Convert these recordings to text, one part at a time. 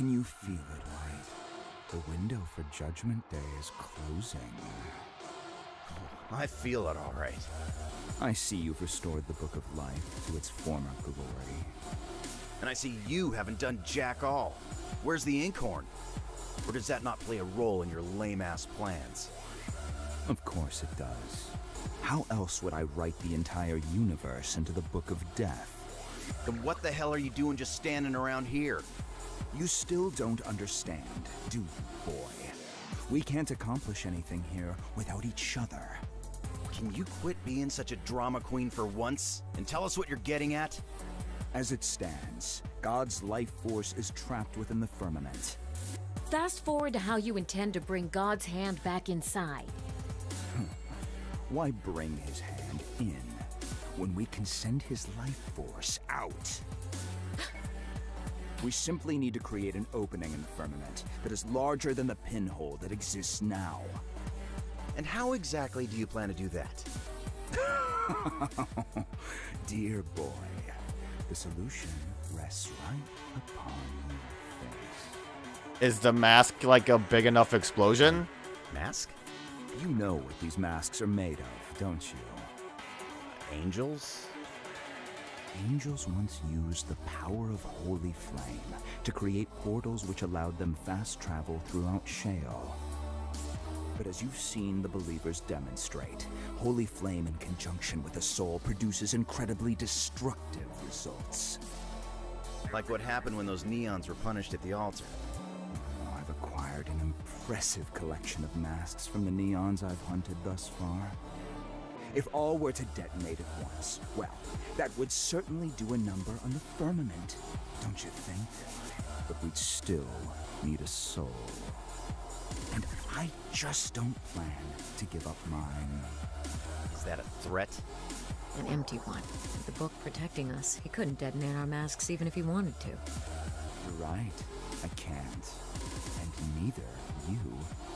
Can you feel it, White? The window for Judgment Day is closing. I feel it all right. I see you've restored the Book of Life to its former glory. And I see you haven't done jack all. Where's the inkhorn? Or does that not play a role in your lame-ass plans? Of course it does. How else would I write the entire universe into the Book of Death? Then what the hell are you doing just standing around here? You still don't understand, do you, boy? We can't accomplish anything here without each other. Can you quit being such a drama queen for once and tell us what you're getting at? As it stands, God's life force is trapped within the firmament. Fast forward to how you intend to bring God's hand back inside. Why bring his hand in when we can send his life force out? We simply need to create an opening in the firmament that is larger than the pinhole that exists now. And how exactly do you plan to do that? Dear boy, the solution rests right upon your face. Is the mask like a big enough explosion? Mask? You know what these masks are made of, don't you? Angels? Angels once used the power of Holy Flame to create portals which allowed them fast travel throughout Sheol. But as you've seen the Believers demonstrate, Holy Flame in conjunction with the soul produces incredibly destructive results. Like what happened when those neons were punished at the altar. Oh, I've acquired an impressive collection of masks from the neons I've hunted thus far. If all were to detonate at once, well, that would certainly do a number on the firmament, don't you think? But we'd still need a soul. And I just don't plan to give up mine. Is that a threat? An empty one. With the book protecting us, he couldn't detonate our masks even if he wanted to. You're right. I can't. And neither you,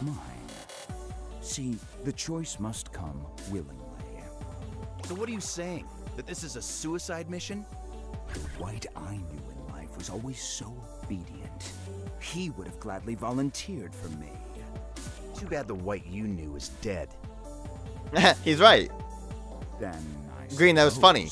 mine. See, the choice must come willingly. So what are you saying? That this is a suicide mission? The White I knew in life was always so obedient. He would have gladly volunteered for me. Too bad the White you knew is dead. He's right. Then I Green, that was funny.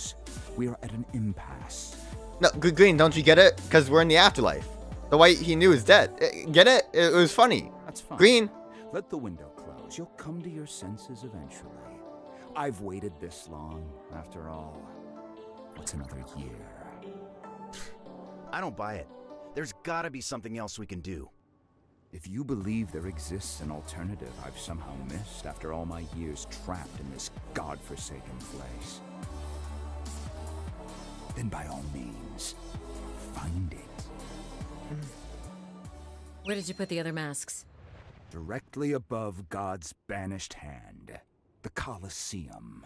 We are at an impasse. No, Green, don't you get it? Because we're in the afterlife. The White he knew is dead. Get it? It was funny. That's fine. Green. Let the window close. You'll come to your senses eventually. I've waited this long, after all. What's another year? I don't buy it. There's gotta be something else we can do. If you believe there exists an alternative I've somehow missed after all my years trapped in this godforsaken place, then by all means, find it. Where did you put the other masks? Directly above God's banished hand. The Colosseum.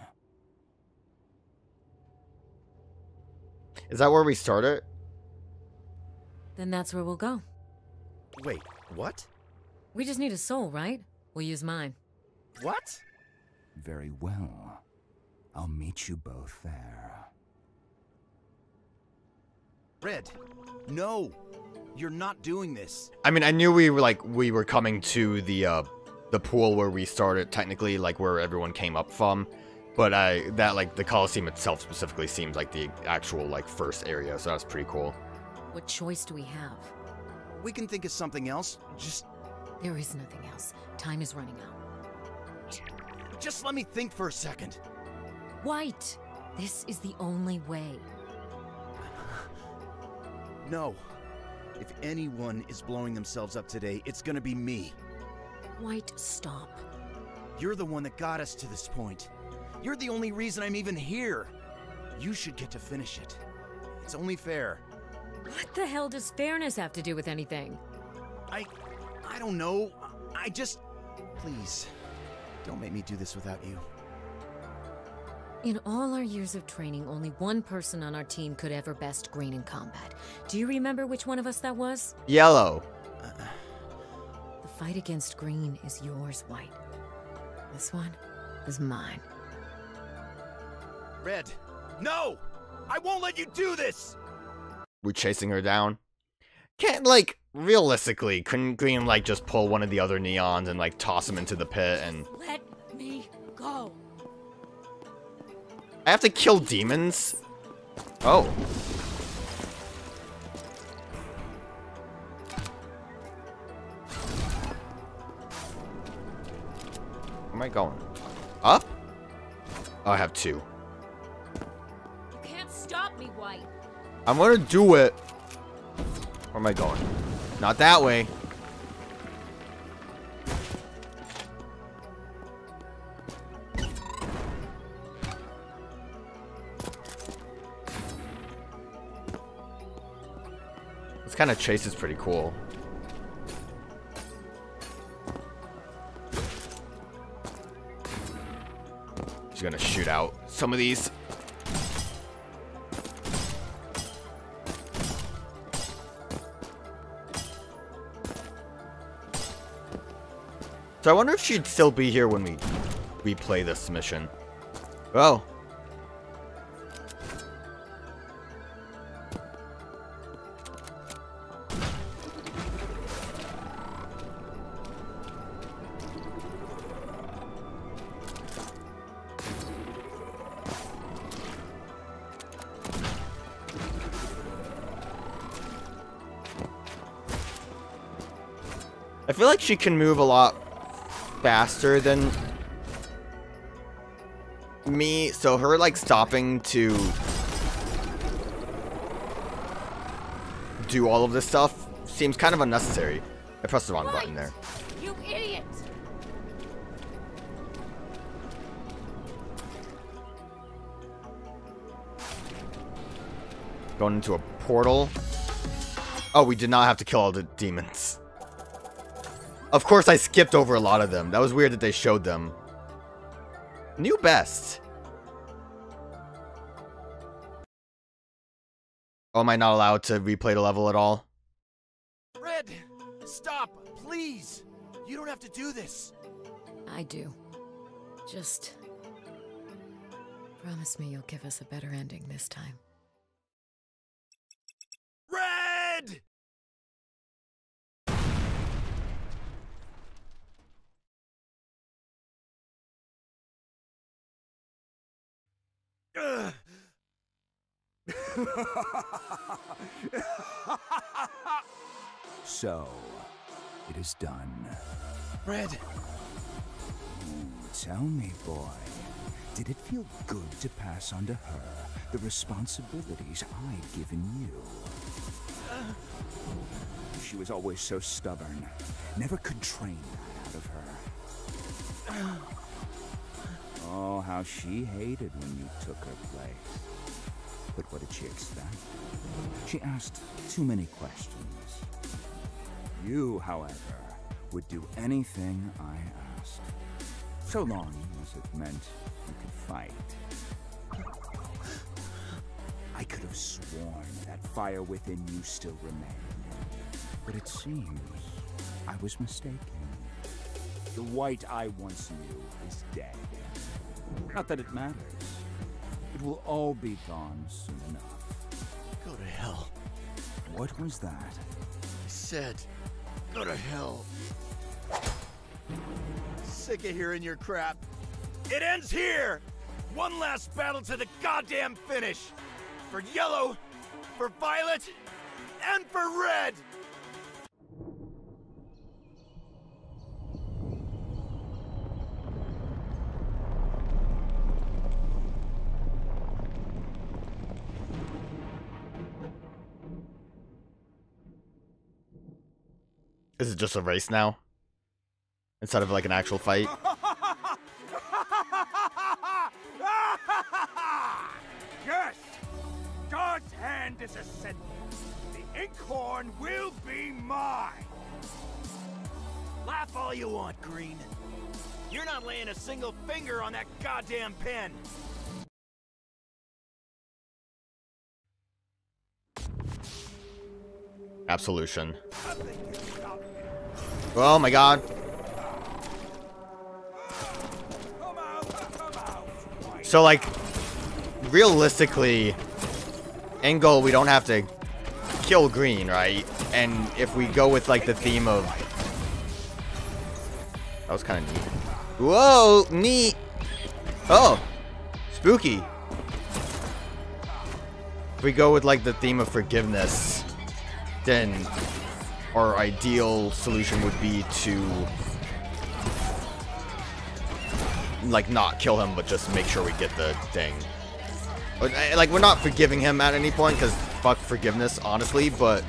Is that where we started? Then that's where we'll go. Wait, what? We just need a soul, right? We'll use mine. What? Very well. I'll meet you both there. Red, no! You're not doing this. I mean, I knew we were coming to the pool where we started, technically, like where everyone came up from, but the Colosseum itself specifically seems like the actual first area, so that's pretty cool. What choice do we have? We can think of something else. There is nothing else. Time is running out. Just let me think for a second. White, this is the only way. No. If anyone is blowing themselves up today, it's gonna be me. White, stop. You're the one that got us to this point. You're the only reason I'm even here. You should get to finish it. It's only fair. What the hell does fairness have to do with anything? I don't know. I just... Please, don't make me do this without you. In all our years of training, only one person on our team could ever best Green in combat. Do you remember which one of us that was? Yellow. The fight against Green is yours, White. This one is mine. Red, no! I won't let you do this! We're chasing her down. Can't, realistically, couldn't Green, like, just pull one of the other neons and, like, toss them into the pit and... Let me go. I have to kill demons? Oh. Where am I going? Up? Oh, I have two. You can't stop me, White. I'm gonna do it. Where am I going? Not that way. This kind of chase is pretty cool. Just gonna shoot out some of these. So I wonder if she'd still be here when we replay this mission. Oh. I feel like she can move a lot faster than me, so her like stopping to do all of this stuff seems kind of unnecessary. I pressed the wrong button there. You idiot. Going into a portal. Oh, we did not have to kill all the demons. Of course, I skipped over a lot of them. That was weird that they showed them. New best. Oh, am I not allowed to replay the level at all? Red, stop, please. You don't have to do this. I do. Just promise me you'll give us a better ending this time. Red! So, it is done. Red! Tell me, boy, did it feel good to pass on to her the responsibilities I'd given you? She was always so stubborn. Never could train that out of her. Oh, how she hated when you took her place. But what did she expect? She asked too many questions. You, however, would do anything I asked. So long as it meant you could fight. I could have sworn that fire within you still remained. But it seems I was mistaken. The White I once knew is dead. Not that it matters. It will all be gone soon enough. Go to hell. What was that? I said, go to hell. Sick of hearing your crap. It ends here! One last battle to the goddamn finish! For Yellow, for Violet, and for Red! Is it just a race now? Instead of like an actual fight? Yes! God's hand is a sentence. The inkhorn will be mine! Laugh all you want, Green. You're not laying a single finger on that goddamn pen! Absolution. Oh my god. So like, realistically, end goal, we don't have to kill green, right? And if we go with like the theme of... That was kind of neat. Whoa, neat. Oh, spooky. If we go with like the theme of forgiveness, then our ideal solution would be to like not kill him, but just make sure we get the thing. Like, we're not forgiving him at any point, because fuck forgiveness, honestly, but...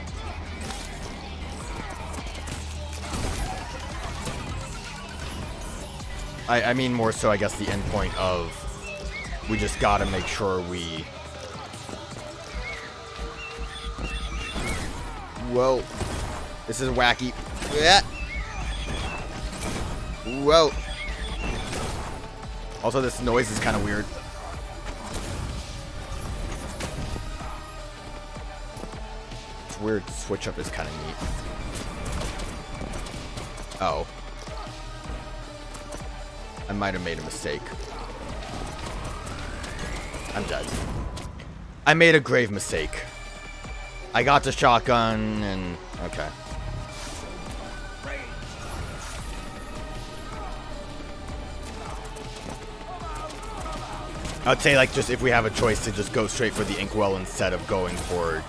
I mean more so, I guess, the end point of... We just gotta make sure we... Whoa. This is wacky. Yeah. Whoa. Also, this noise is kind of weird. Weird switch up is kind of neat. Oh, I might have made a mistake. I'm dead. I made a grave mistake. I got the shotgun and okay. I'd say like just if we have a choice to just go straight for the inkwell instead of going for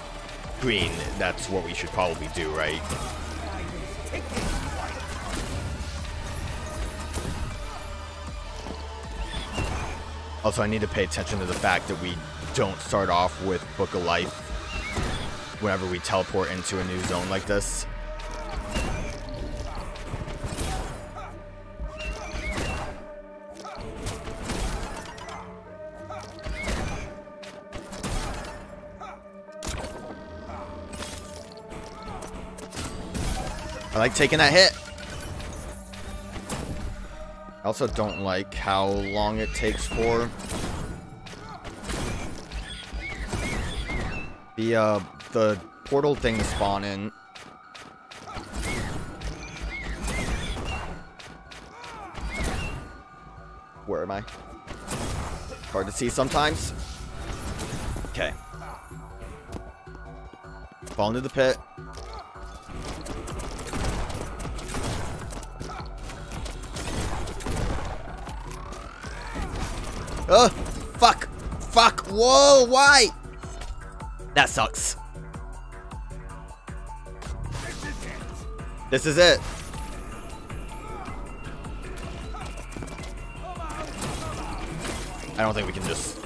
green, that's what we should probably do, right? Also, I need to pay attention to the fact that we don't start off with Book of Life whenever we teleport into a new zone like this. I like taking that hit. I also don't like how long it takes for the portal thing to spawn in. Where am I? Hard to see sometimes. Okay. Fall into the pit. Oh, fuck. Fuck. Whoa, why? That sucks. This is it. I don't think we can just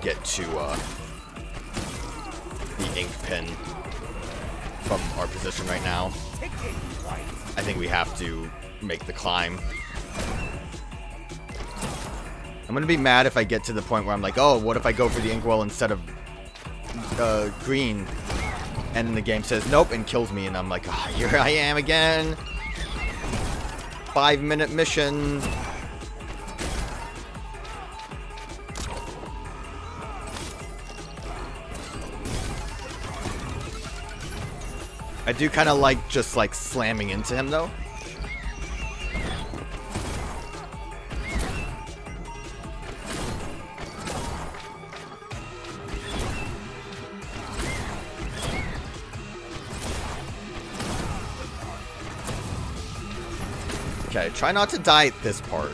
get to the ink pen from our position right now. I think we have to make the climb. I'm gonna be mad if I get to the point where I'm like, oh, what if I go for the inkwell instead of green? And then the game says nope and kills me, and I'm like, ah, oh, here I am again. 5-minute mission. I do kind of like just like slamming into him though. Okay, try not to die at this part.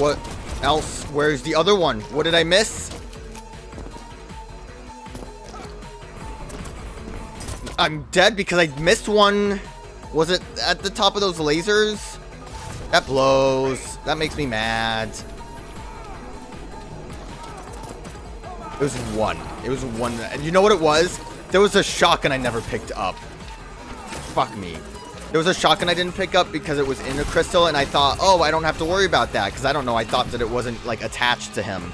What else? Where's the other one? What did I miss? I'm dead because I missed one. Was it at the top of those lasers? That blows. That makes me mad. It was one. It was one. And you know what it was? There was a shotgun I never picked up. Fuck me. There was a shotgun I didn't pick up because it was in a crystal, and I thought, oh, I don't have to worry about that, because I don't know, I thought that it wasn't, like, attached to him.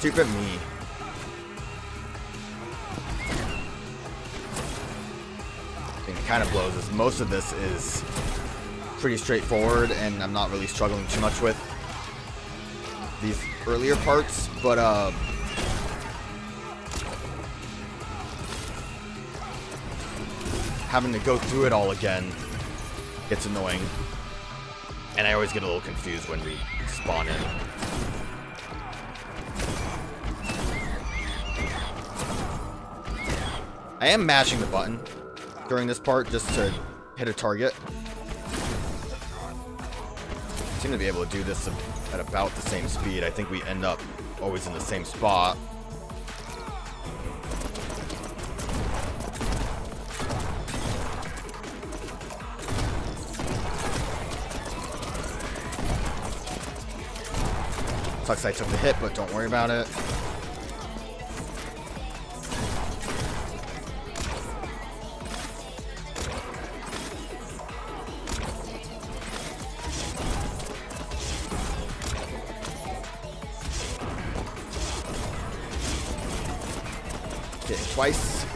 Stupid me. kind of blows is most of this is pretty straightforward, and I'm not really struggling too much with these earlier parts, but having to go through it all again gets annoying, and I always get a little confused when we spawn in. I am mashing the button during this part just to hit a target. I seem to be able to do this at about the same speed. I think we end up always in the same spot. Sucks I took the hit, but don't worry about it. Twice.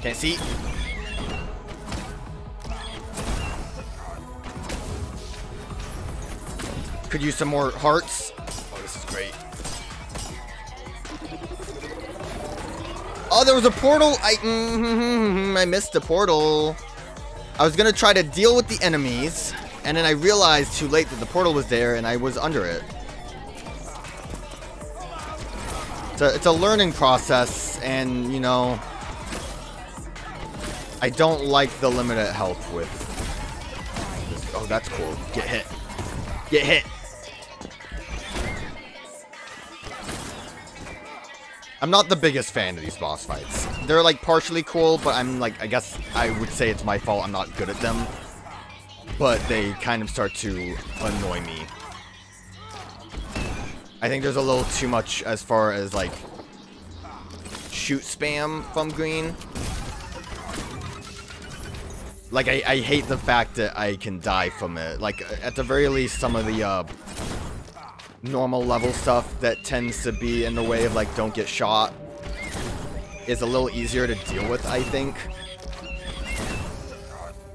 Can't see. Could use some more hearts. Oh, this is great. Oh, there was a portal. I missed the portal. I was going to try to deal with the enemies, and then I realized too late that the portal was there, and I was under it. It's a learning process, and, you know, I don't like the limited health with this. Oh, that's cool. Get hit. Get hit. I'm not the biggest fan of these boss fights. They're like partially cool, but I'm like, I guess I would say it's my fault I'm not good at them. But they kind of start to annoy me. I think there's a little too much as far as like shoot spam from green. Like I hate the fact that I can die from it. Like at the very least, some of the normal level stuff that tends to be in the way of like don't get shot is a little easier to deal with, I think.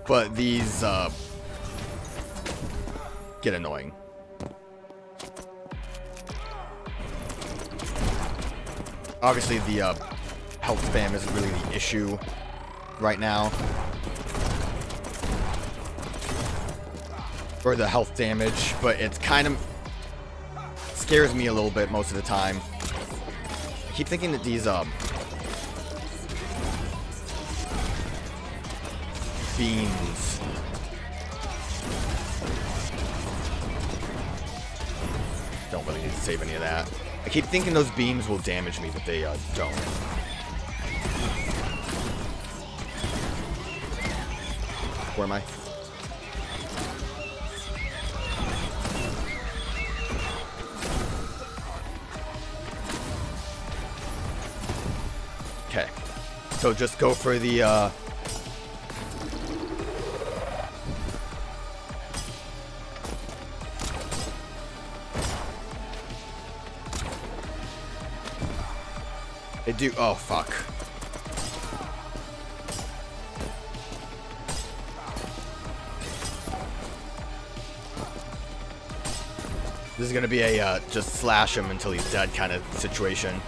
But these get annoying. Obviously the health spam is really the issue right now, or the health damage, but it's kind of scares me a little bit most of the time. I keep thinking that these beams don't really need to save any of that. I keep thinking those beams will damage me, but they don't. Where am I? So just go for the they do. Oh fuck. This is gonna be a just slash him until he's dead kind of situation.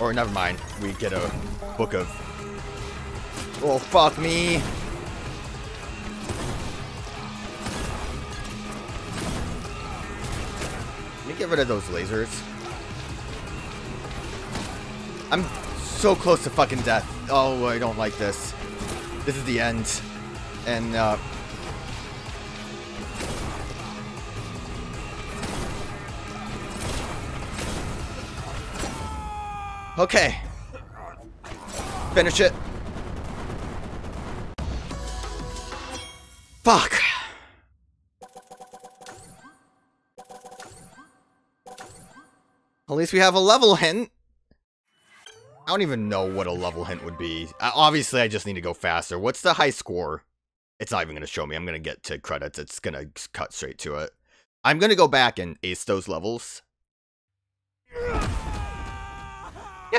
Or never mind, we get a book of... Oh, fuck me! Let me get rid of those lasers. I'm so close to fucking death. Oh, I don't like this. This is the end. And, okay. Finish it. Fuck. At least we have a level hint. I don't even know what a level hint would be. Obviously, I just need to go faster. What's the high score? It's not even going to show me. I'm going to get to credits. It's going to cut straight to it. I'm going to go back and ace those levels. Yeah,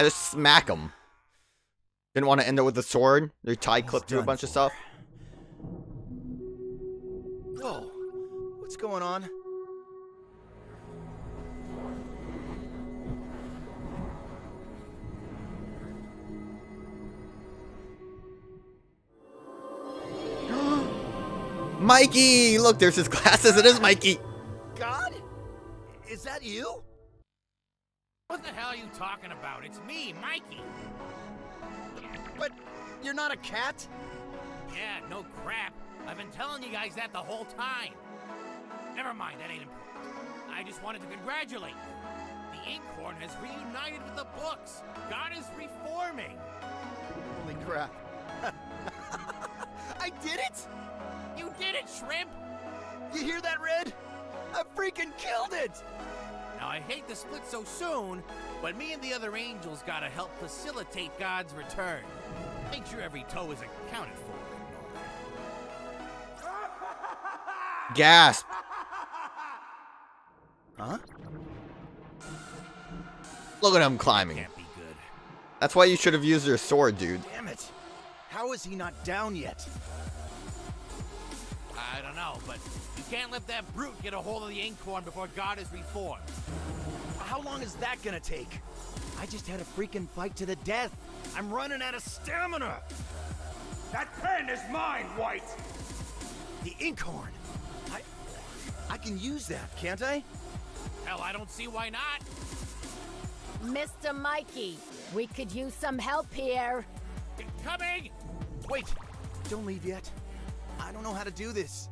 just smack them. Didn't want to end it with a sword. Their tie clipped through a bunch of stuff. Whoa. What's going on? Mikey! Look, there's his glasses. It is Mikey. God? Is that you? What the hell are you talking about? It's me, Mikey. But you're not a cat? Yeah, no crap. I've been telling you guys that the whole time. Never mind, that ain't important. I just wanted to congratulate you. The Inkhorn has reunited with the books. God is reforming. Holy crap. I did it? You did it, Shrimp! You hear that, Red? I freaking killed it! Now, I hate to split so soon, but me and the other angels gotta help facilitate God's return. Make sure every toe is accounted for. Gasp! Huh? Look at him climbing. Can't be good. That's why you should have used your sword, dude. Damn it! How is he not down yet? I don't know, but you can't let that brute get a hold of the Inkhorn before God is reformed. How long is that gonna take? I just had a freaking fight to the death. I'm running out of stamina. That pen is mine, White. The Inkhorn. I can use that, can't I? Hell, I don't see why not. Mr. Mikey, we could use some help here. Coming! Wait, don't leave yet. I don't know how to do this.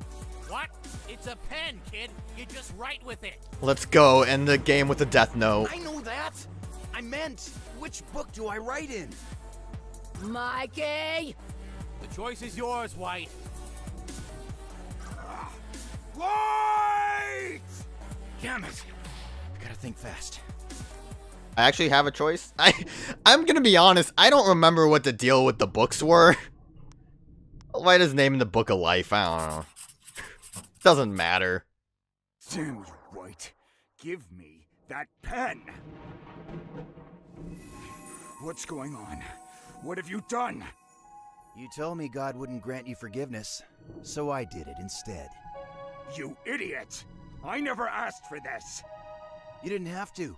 What? It's a pen, kid. You just write with it. Let's go end the game with a death note. I know that. I meant, which book do I write in? Mikey! The choice is yours, White. White! Damn it. I gotta think fast. I actually have a choice. I'm gonna be honest. I don't remember what the deal with the books were. Write his name in the Book of Life. I don't know. Doesn't matter. Damn you, White. Give me that pen. What's going on? What have you done? You told me God wouldn't grant you forgiveness, so I did it instead. You idiot! I never asked for this. You didn't have to.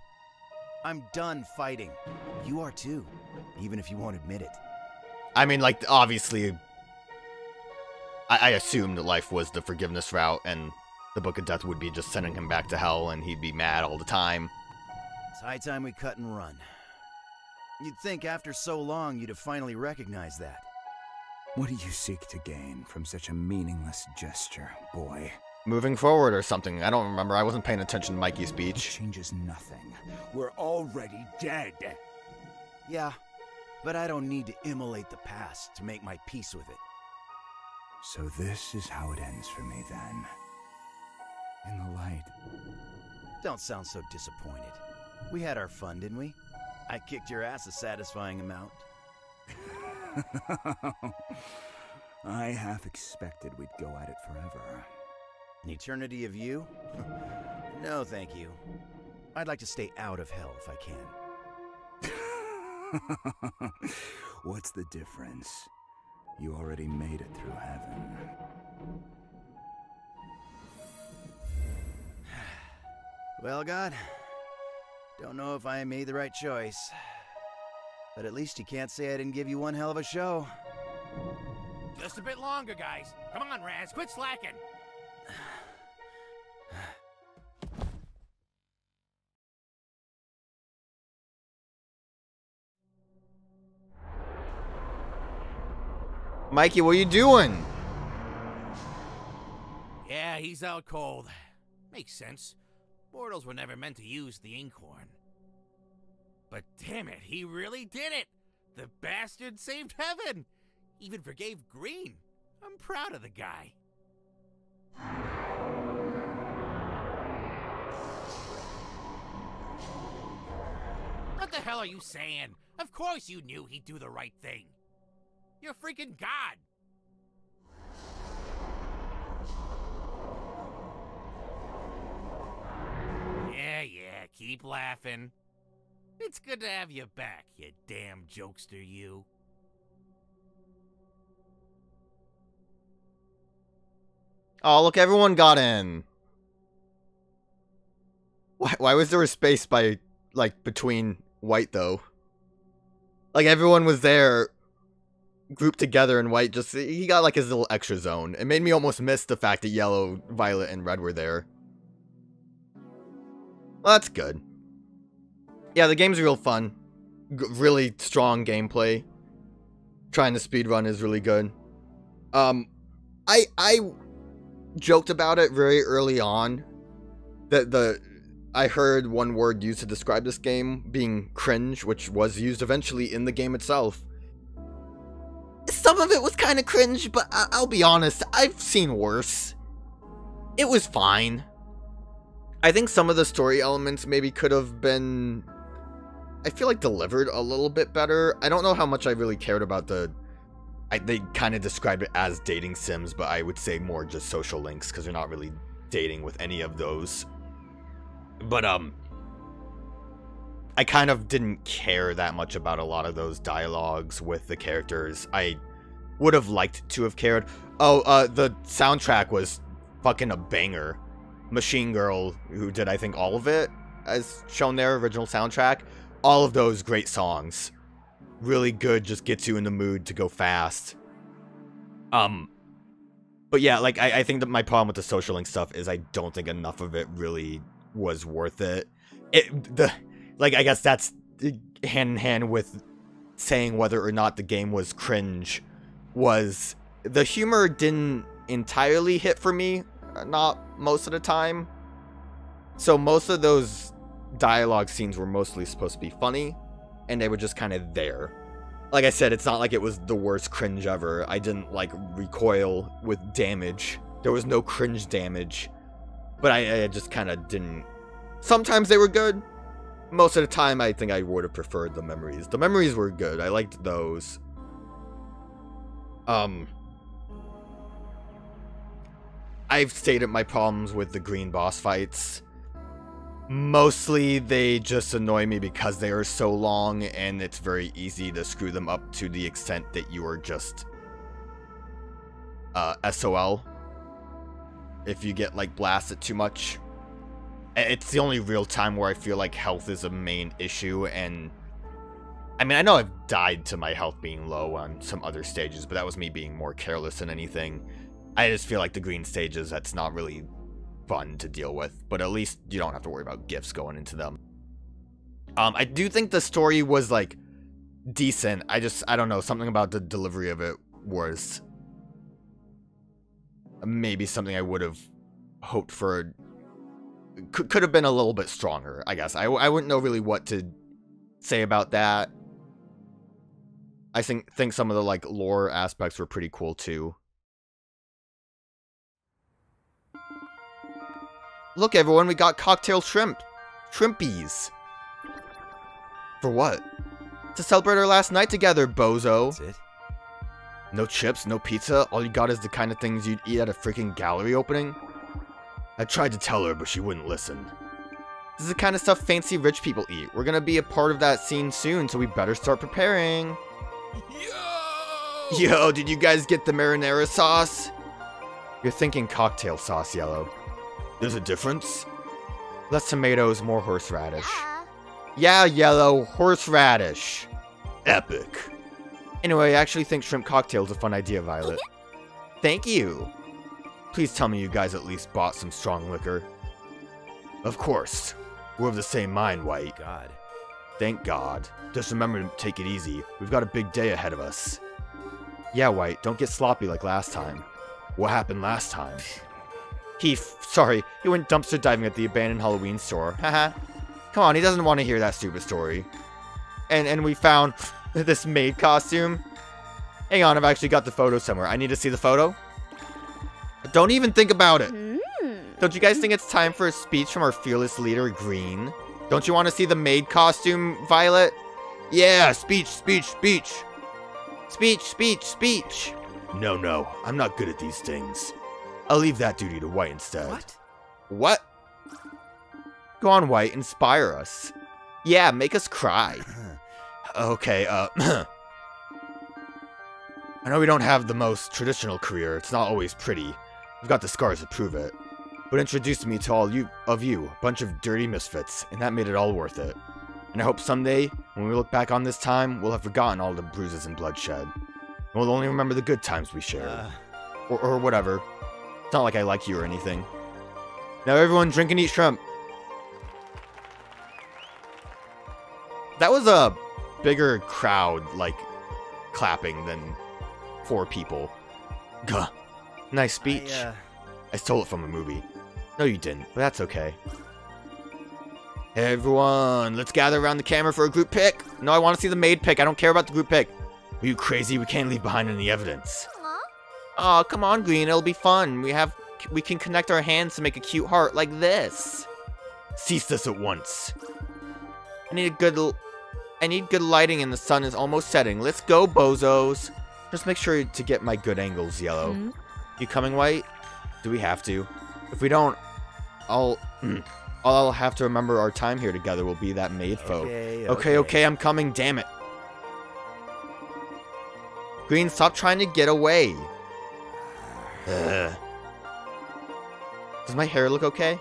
I'm done fighting. You are too, even if you won't admit it. I mean, like, obviously... I assumed life was the forgiveness route, and the Book of Death would be just sending him back to hell, and he'd be mad all the time. It's high time we cut and run. You'd think after so long you'd have finally recognized that. What do you seek to gain from such a meaningless gesture, boy? Moving forward or something. I don't remember. I wasn't paying attention to Mikey's speech. It changes nothing. We're already dead. Yeah, but I don't need to immolate the past to make my peace with it. So this is how it ends for me, then. In the light. Don't sound so disappointed. We had our fun, didn't we? I kicked your ass a satisfying amount. I half expected we'd go at it forever. An eternity of you? No, thank you. I'd like to stay out of hell if I can. What's the difference? You already made it through heaven. Well, God, don't know if I made the right choice. But at least you can't say I didn't give you one hell of a show. Just a bit longer, guys. Come on, Raz, quit slacking. Mikey, what are you doing? Yeah, he's out cold. Makes sense. Mortals were never meant to use the Inkhorn. But damn it, he really did it! The bastard saved heaven! Even forgave Green. I'm proud of the guy. What the hell are you saying? Of course you knew he'd do the right thing. You're freaking God. Yeah, keep laughing. It's good to have you back, you damn jokester, you. Oh, look, everyone got in. Why was there a space by, like, between White, though? Like, everyone was there, grouped together, and White just, he got, like, his little extra zone. It made me almost miss the fact that Yellow, Violet, and Red were there. Well, that's good. Yeah, the game's real fun. Really strong gameplay. Trying to speedrun is really good. I joked about it very early on. I heard one word used to describe this game being cringe, which was used eventually in the game itself. Some of it was kind of cringe, but I'll be honest, I've seen worse. It was fine. I think some of the story elements maybe could have been, I feel like, delivered a little bit better. I don't know how much I really cared about they kind of described it as dating sims, but I would say more just social links, because they're not really dating with any of those. But, I kind of didn't care that much about a lot of those dialogues with the characters. I would have liked to have cared. Oh, the soundtrack was fucking a banger. Machine Girl, who did, I think, all of it, as shown their original soundtrack. All of those great songs. Really good, just gets you in the mood to go fast. But yeah, like, I think that my problem with the social link stuff is I don't think enough of it really was worth it. Like, I guess that's hand in hand with saying whether or not the game was cringe. Was the humor didn't entirely hit for me, not most of the time. So most of those dialogue scenes were mostly supposed to be funny, and they were just kind of there. Like I said, it's not like it was the worst cringe ever. I didn't, like, recoil with damage. There was no cringe damage. But I just kind of didn't. Sometimes they were good. Most of the time, I think I would have preferred the memories. The memories were good. I liked those. I've stated my problems with the green boss fights. Mostly, they just annoy me because they are so long, and it's very easy to screw them up to the extent that you are just SOL. If you get, like, blasted too much. It's the only real time where I feel like health is a main issue, and I mean, I know I've died to my health being low on some other stages, but that was me being more careless than anything. I just feel like the green stages, that's not really fun to deal with, but at least you don't have to worry about gifts going into them. I do think the story was, like, decent. I don't know, something about the delivery of it was maybe something I would have hoped for. Could have been a little bit stronger, I guess. I wouldn't know really what to say about that. I think some of the, like, lore aspects were pretty cool, too. Look, everyone, we got cocktail shrimp. Shrimpies. For what? To celebrate our last night together, bozo. That's it? No chips, no pizza. All you got is the kind of things you'd eat at a freaking gallery opening. I tried to tell her, but she wouldn't listen. This is the kind of stuff fancy rich people eat. We're gonna be a part of that scene soon, so we better start preparing. Yo, did you guys get the marinara sauce? You're thinking cocktail sauce, Yellow. There's a difference? Less tomatoes, more horseradish. Yeah, Yellow, horseradish. Epic. Anyway, I actually think shrimp cocktail's a fun idea, Violet. Thank you. Please tell me you guys at least bought some strong liquor. Of course. We're of the same mind, White. God. Thank God. Just remember to take it easy. We've got a big day ahead of us. Yeah, White. Don't get sloppy like last time. What happened last time? He went dumpster diving at the abandoned Halloween store. Haha. Come on, he doesn't want to hear that stupid story. And we found this maid costume. Hang on, I've actually got the photo somewhere. I need to see the photo. Don't even think about it. Don't you guys think it's time for a speech from our fearless leader, Green? Don't you want to see the maid costume, Violet? Yeah, speech, speech, speech. Speech, speech, speech. No, no, I'm not good at these things. I'll leave that duty to White instead. What? What? Go on, White, inspire us. Yeah, make us cry. Okay, I know we don't have the most traditional career. It's not always pretty. We've got the scars to prove it. But introduced me to all you, a bunch of dirty misfits, and that made it all worth it. And I hope someday, when we look back on this time, we'll have forgotten all the bruises and bloodshed. And we'll only remember the good times we shared. Or whatever. It's not like I like you or anything. Now everyone, drink and eat shrimp. That was a bigger crowd, like, clapping than 4 people. Gah. Nice speech. I stole it from a movie. No, you didn't, but that's okay. Hey, everyone. Let's gather around the camera for a group pic. No, I want to see the maid pic. I don't care about the group pic. Are you crazy? We can't leave behind any evidence. Aw, come on, Green. It'll be fun. We can connect our hands to make a cute heart like this. Cease this at once. I need good lighting and the sun is almost setting. Let's go, bozos. Just make sure to get my good angles, Yellow. You coming, White? Do we have to? If we don't, I'll have to remember our time here together will be that maid folk. Okay, I'm coming, damn it. Green, stop trying to get away. Does my hair look okay?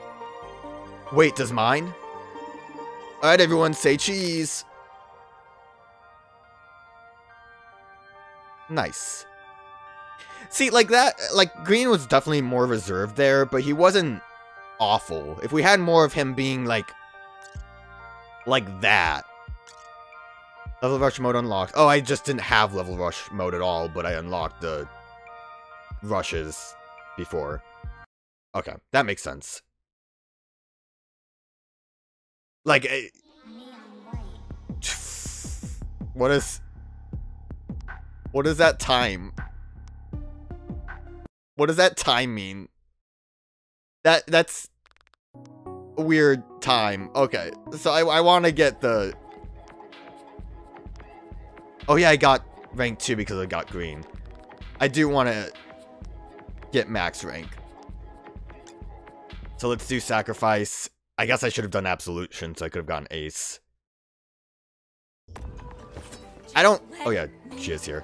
Wait, does mine? Alright, everyone, say cheese. Nice. See, like that, like, Green was definitely more reserved there, but he wasn't awful. If we had more of him being, like that. Level Rush mode unlocked. Oh, I just didn't have Level Rush mode at all, but I unlocked the rushes before. Okay, that makes sense. Like, what is that time? What does that time mean? That's a weird time. Okay, so I want to get the... Oh yeah, I got rank 2 because I got Green. I do want to get max rank. So let's do sacrifice. I guess I should have done Absolution, so I could have gotten Ace. I don't... Oh yeah, she is here.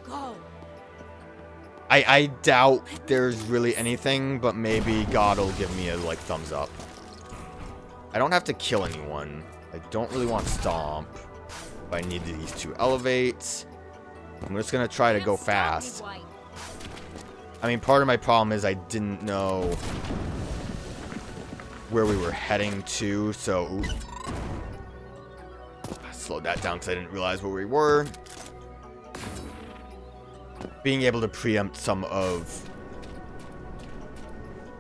I doubt there's really anything, but maybe God will give me a, like, thumbs up. I don't have to kill anyone. I don't really want Stomp. But I need these 2 elevates. I'm just going to try to go fast. I mean, part of my problem is I didn't know where we were heading to, so... I slowed that down because I didn't realize where we were. Being able to preempt some of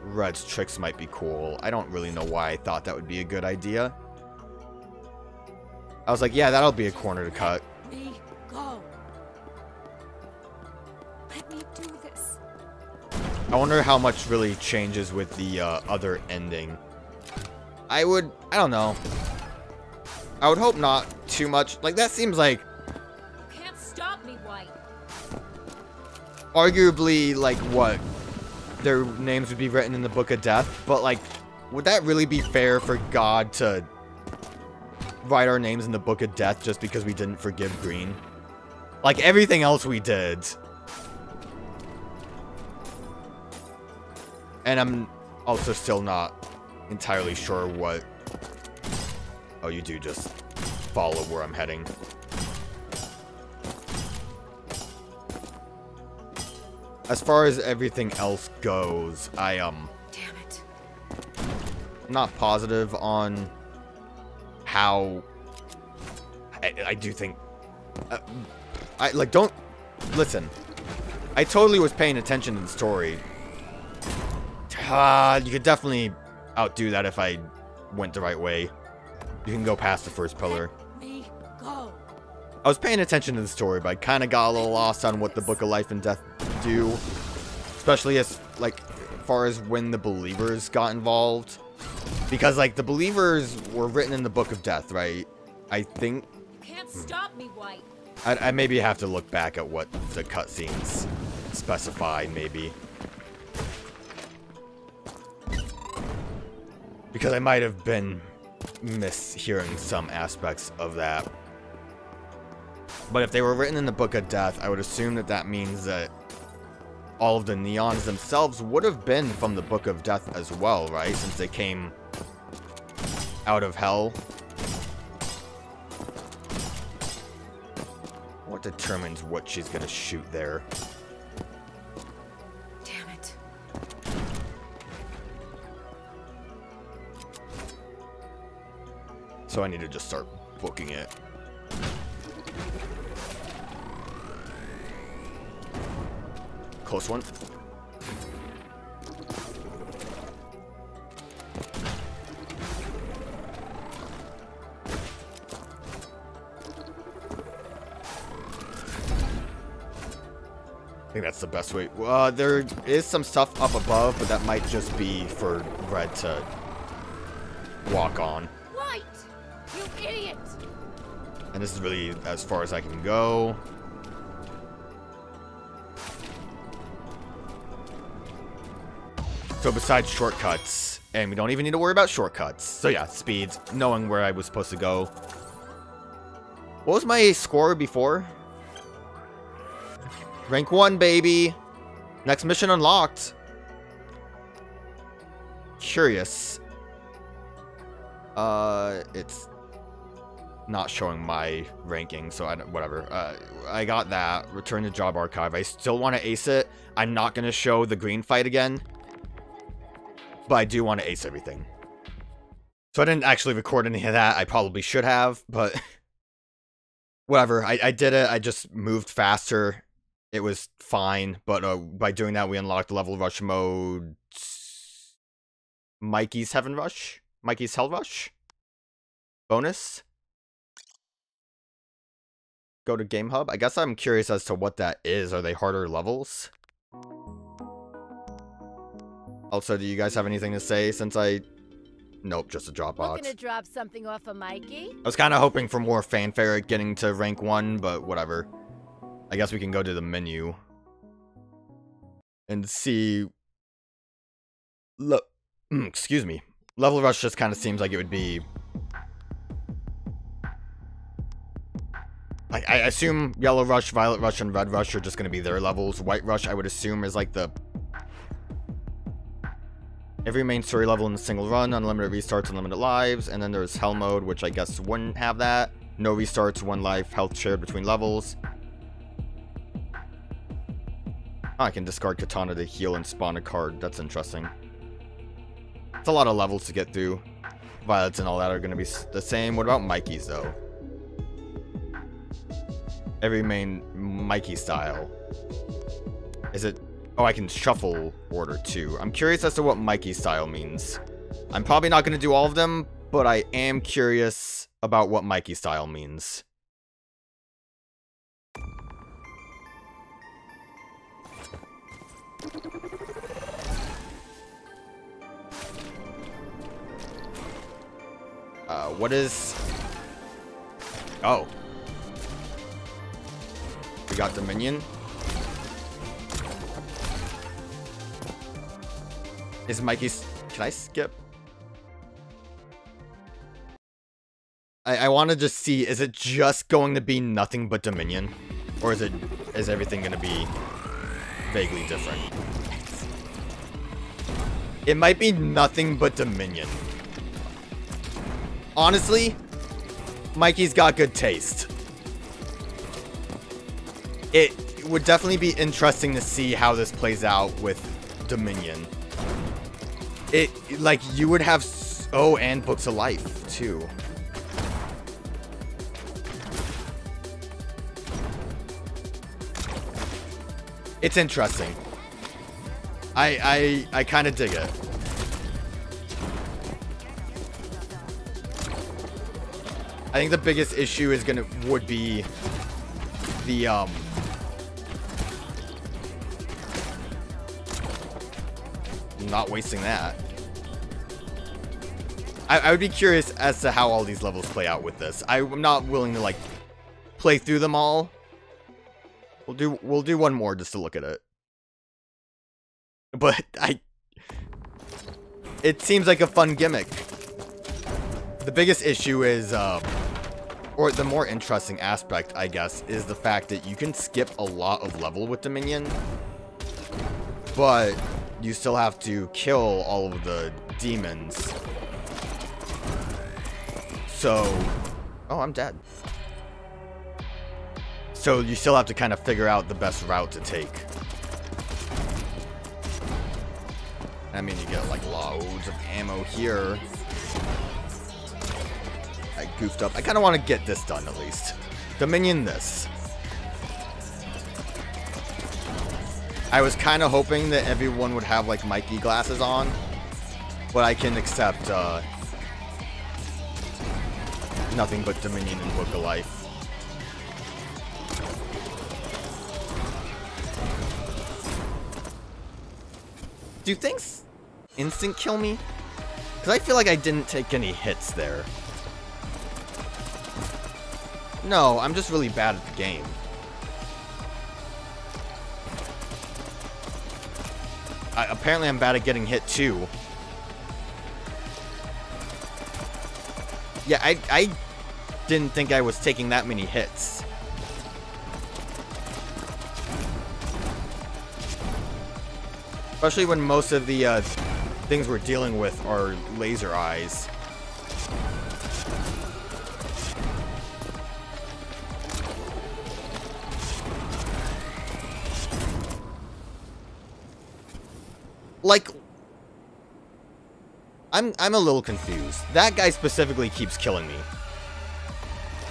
Red's tricks might be cool. I don't really know why I thought that would be a good idea. I was like, yeah, that'll be a corner to cut. Let me go. Let me do this. I wonder how much really changes with the other ending. I don't know. I would hope not too much. Like, that seems like... You can't stop me, White. Arguably, like, what? Their names would be written in the Book of Death, but, like, would that really be fair for God to write our names in the Book of Death just because we didn't forgive Green? Like, everything else we did. And I'm also still not entirely sure what... Oh, you do just follow where I'm heading. As far as everything else goes, damn it. I'm not positive on how... I do think... don't... Listen. I totally was paying attention to the story. You could definitely outdo that if I went the right way. You can go past the first pillar. I was paying attention to the story, but I kind of got a little lost on what the Book of Life and Death do, especially as far as when the Believers got involved, because the Believers were written in the Book of Death, right? I think can't stop me, White. I maybe have to look back at what the cutscenes specify, maybe. Because I might have been mishearing some aspects of that. But if they were written in the Book of Death, I would assume that that means that all of the neons themselves would have been from the Book of Death as well, right? Since they came out of hell. What determines what she's gonna shoot there? Damn it. So I need to just start booking it. Close one. I think that's the best way. There is some stuff up above, but that might just be for Red to walk on. White, you idiot! And this is really as far as I can go. So besides shortcuts, and we don't even need to worry about shortcuts. So yeah, speeds, knowing where I was supposed to go. What was my score before? Rank 1, baby. Next mission unlocked. Curious. It's not showing my ranking, so I don't, whatever. I got that. Return to job archive. I still want to ace it. I'm not going to show the green fight again. But I do want to ace everything. So I didn't actually record any of that. I probably should have, but whatever. I did it. I just moved faster. It was fine, but by doing that, we unlocked level rush mode. Mikey's Heaven Rush? Mikey's Hell Rush? Bonus? Go to Game Hub? I guess I'm curious as to what that is. Are they harder levels? Also, do you guys have anything to say since I... Nope, just a Dropbox. Looking to drop something off of Mikey? I was kind of hoping for more fanfare at getting to rank 1, but whatever. I guess we can go to the menu. And see... Excuse me. Level Rush just kind of seems like it would be... I assume Yellow Rush, Violet Rush, and Red Rush are just going to be their levels. White Rush, I would assume, is like the... Every main story level in a single run, unlimited restarts, unlimited lives, and then there's Hell Mode, which I guess wouldn't have that. No restarts, one life, health shared between levels. Oh, I can discard Katana to heal and spawn a card. That's interesting. It's a lot of levels to get through. Violets and all that are going to be the same. What about Mikey's, though? Every main Mikey style. Is it... Oh, I can shuffle order too. I'm curious as to what Mikey style means. I'm probably not going to do all of them, but I am curious about what Mikey style means. What is... Oh. We got Dominion. Is Mikey's... Can I skip? I want to just see, is it just going to be nothing but Dominion? Or is everything going to be vaguely different? It might be nothing but Dominion. Honestly, Mikey's got good taste. It would definitely be interesting to see how this plays out with Dominion. It, like, you would have... Oh, and Books of Life, too. It's interesting. I kind of dig it. I think the biggest issue is would be the, not wasting that. I would be curious as to how all these levels play out with this. I'm not willing to like play through them all. We'll do one more just to look at it. But it seems like a fun gimmick. The biggest issue is, or the more interesting aspect, I guess, is the fact that you can skip a lot of level with Dominion, but you still have to kill all of the demons. So, oh, I'm dead. So you still have to kind of figure out the best route to take. I mean, you get like loads of ammo here. I goofed up. I kind of want to get this done at least. Dominion this. I was kind of hoping that everyone would have like Mikey glasses on, but I can accept nothing but Dominion and Book of Life. Do things instant kill me? Because I feel like I didn't take any hits there. No, I'm just really bad at the game. Apparently I'm bad at getting hit too. Yeah, I didn't think I was taking that many hits. Especially when most of the things we're dealing with are laser eyes. Like, I'm a little confused. That guy specifically keeps killing me.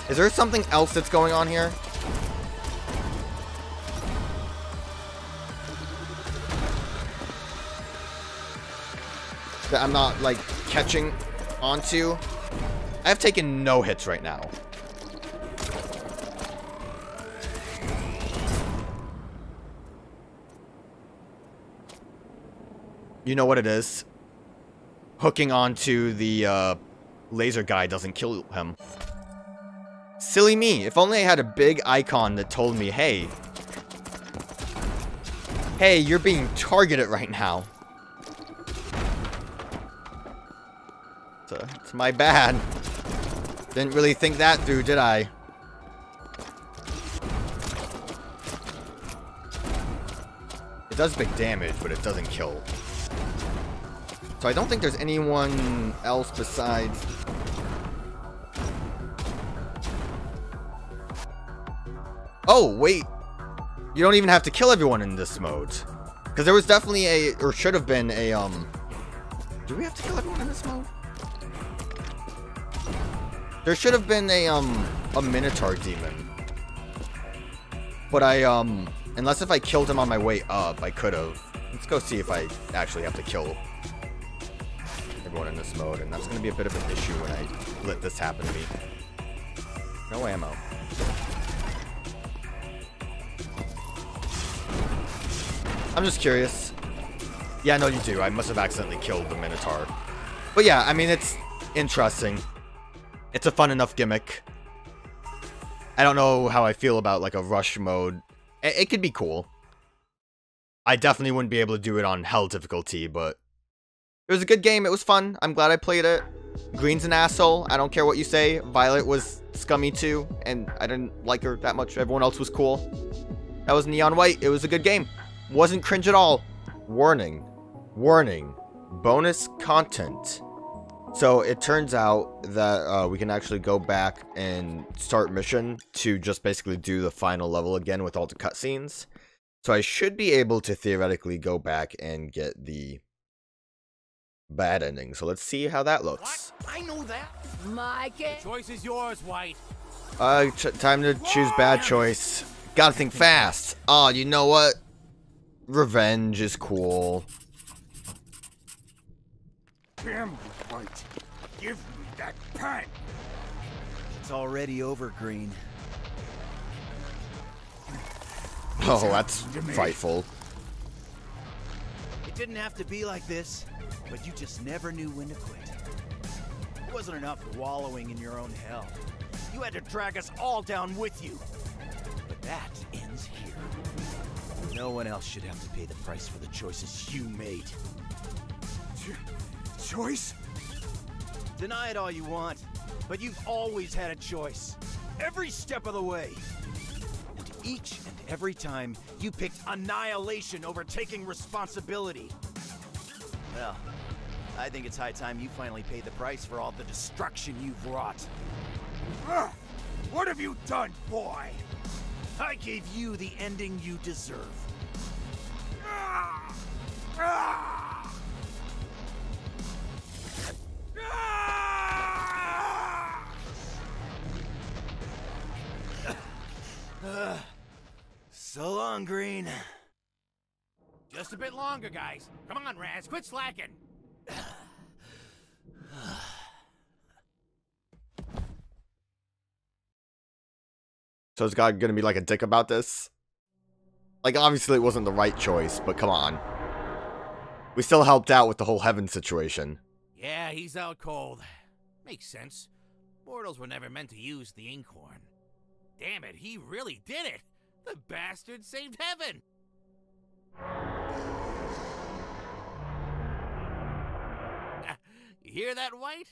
Is there something else that's going on here? That I'm not, like, catching onto? I've taken no hits right now. You know what it is? Hooking onto the laser guy doesn't kill him. Silly me. If only I had a big icon that told me, hey, you're being targeted right now. It's my bad. Didn't really think that through, did I? It does big damage, but it doesn't kill. So I don't think there's anyone else besides... Oh, wait. You don't even have to kill everyone in this mode. Because there was definitely a... Or should have been a... Do we have to kill everyone in this mode? There should have been a Minotaur demon. But I, unless if I killed him on my way up, I could have. Let's go see if I actually have to kill everyone in this mode. And that's going to be a bit of an issue when I let this happen to me. No ammo. I'm just curious. Yeah, no, you do. I must have accidentally killed the Minotaur. But yeah, I mean, it's interesting. It's a fun enough gimmick. I don't know how I feel about, like, a rush mode. It could be cool. I definitely wouldn't be able to do it on hell difficulty, but... It was a good game. It was fun. I'm glad I played it. Green's an asshole. I don't care what you say. Violet was scummy, too, and I didn't like her that much. Everyone else was cool. That was Neon White. It was a good game. Wasn't cringe at all. Warning. Warning. Bonus content. So it turns out that we can actually go back and start mission to just basically do the final level again with all the cutscenes. So I should be able to theoretically go back and get the bad ending. So let's see how that looks. What? I know that. Mikey. The choice is yours, White. Time to choose bad choice. Gotta think fast. Oh, you know what? Revenge is cool. Damn. White. Give me that pen. It's already over, Green. Oh, that's frightful. It didn't have to be like this, but you just never knew when to quit. It wasn't enough wallowing in your own hell. You had to drag us all down with you. But that ends here. No one else should have to pay the price for the choices you made. Choice? Deny it all you want, but you've always had a choice. Every step of the way. And each and every time, you picked annihilation over taking responsibility. Well, I think it's high time you finally paid the price for all the destruction you've wrought. Ugh, what have you done, boy? I gave you the ending you deserve. So long, Green. Just a bit longer, guys. Come on, Raz, quit slacking. So is God gonna be like a dick about this? Like, obviously it wasn't the right choice, but come on. We still helped out with the whole heaven situation. Yeah, he's out cold. Makes sense. Mortals were never meant to use the inkhorn. Damn it, he really did it! The bastard saved heaven! You hear that, White?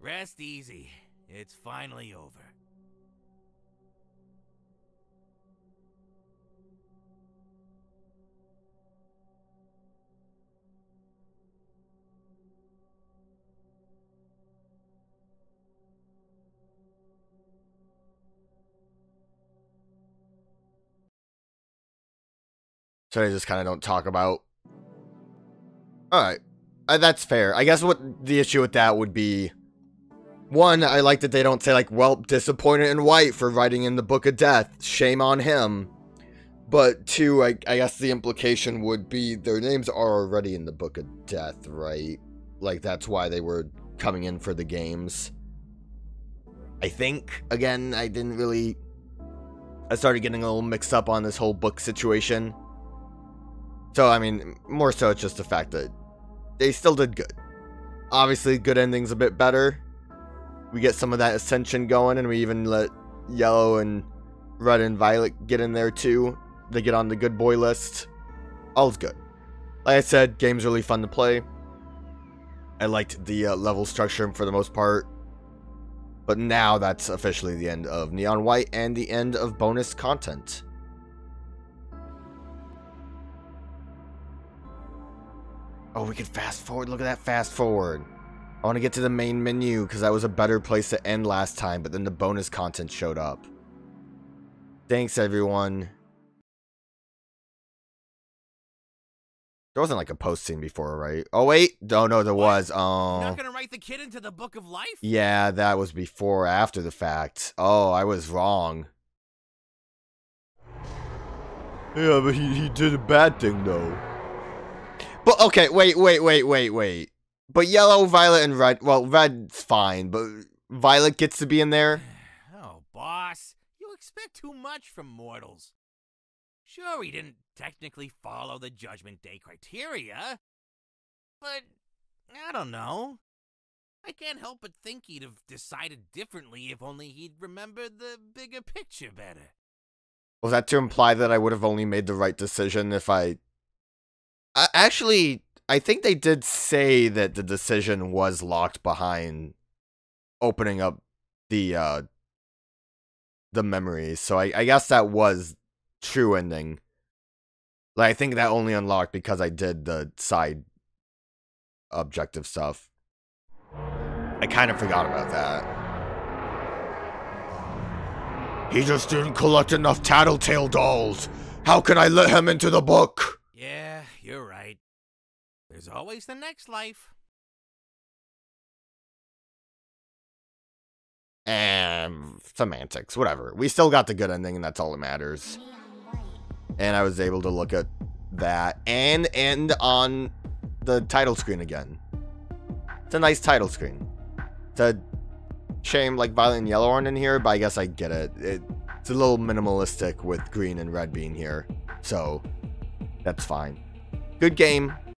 Rest easy. It's finally over. So they just kind of don't talk about. Alright. That's fair. I guess what the issue with that would be. One, I like that they don't say, like, well, disappointed in White for writing in the Book of Death. Shame on him. But two, I guess the implication would be their names are already in the Book of Death, right? Like, that's why they were coming in for the games. I think. Again, I didn't really. I started getting a little mixed up on this whole book situation. So, I mean, more so it's just the fact that they still did good. Obviously, good ending's a bit better. We get some of that ascension going, and we even let Yellow and Red and Violet get in there, too. They get on the good boy list. All's good. Like I said, game's really fun to play. I liked the level structure for the most part. But now that's officially the end of Neon White and the end of bonus content. Oh, we can fast forward. Look at that fast forward. I want to get to the main menu because that was a better place to end last time, but then the bonus content showed up. Thanks, everyone. There wasn't like a post scene before, right? Oh, wait. Oh, no, there was. Oh. You're not going to write the kid into the Book of Life? Yeah, that was before, after the fact. Oh, I was wrong. Yeah, but he did a bad thing, though. But, okay, wait. But Yellow, Violet, and Red... Well, Red's fine, but Violet gets to be in there? Oh, boss. You expect too much from mortals. Sure, he didn't technically follow the Judgment Day criteria. But, I don't know. I can't help but think he'd have decided differently if only he'd remembered the bigger picture better. Was that to imply that I would have only made the right decision if I... Actually, I think they did say that the decision was locked behind opening up the memories. So I guess that was true ending. Like, I think that only unlocked because I did the side objective stuff. I kind of forgot about that. He just didn't collect enough Tattletale dolls. How can I let him into the book? Yeah, you're right. There's always the next life. Semantics, whatever. We still got the good ending, and that's all that matters. And I was able to look at that and end on the title screen again. It's a nice title screen. It's a shame, like, Violet and Yellow aren't in here, but I guess I get it. It's a little minimalistic with Green and Red being here, so... That's fine. Good game.